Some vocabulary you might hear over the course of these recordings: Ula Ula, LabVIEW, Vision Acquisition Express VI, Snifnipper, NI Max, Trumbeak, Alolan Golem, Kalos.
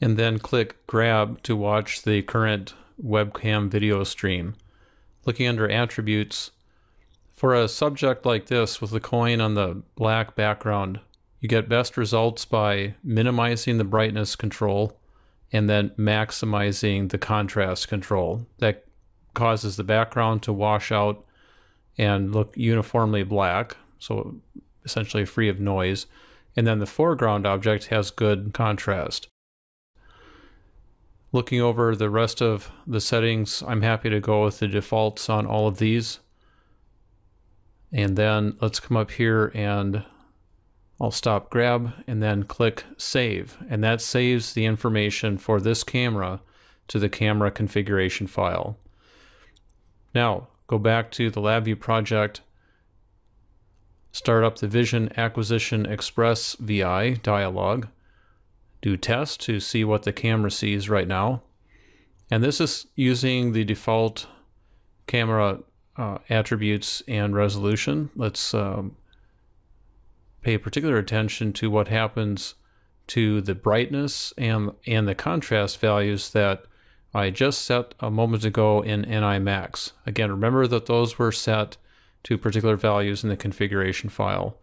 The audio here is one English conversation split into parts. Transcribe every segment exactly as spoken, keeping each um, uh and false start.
and then click Grab to watch the current webcam video stream. Looking under Attributes, for a subject like this with the coin on the black background, you get best results by minimizing the brightness control and then maximizing the contrast control. That causes the background to wash out and look uniformly black, so essentially free of noise. And then the foreground object has good contrast. Looking over the rest of the settings, I'm happy to go with the defaults on all of these. And then let's come up here and I'll stop Grab and then click Save, and that saves the information for this camera to the camera configuration file. Now go back to the LabVIEW project, start up the Vision Acquisition Express V I dialog, do test to see what the camera sees right now, and this is using the default camera uh, attributes and resolution. Let's um, pay particular attention to what happens to the brightness and, and the contrast values that I just set a moment ago in N I Max. Again, remember that those were set to particular values in the configuration file.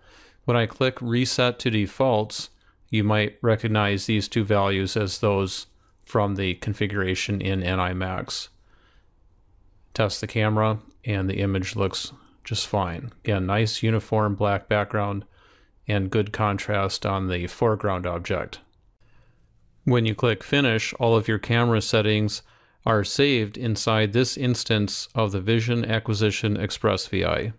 When I click Reset to Defaults, you might recognize these two values as those from the configuration in N I Max. Test the camera, and the image looks just fine. Again, nice uniform black background and good contrast on the foreground object. When you click Finish, all of your camera settings are saved inside this instance of the Vision Acquisition Express V I.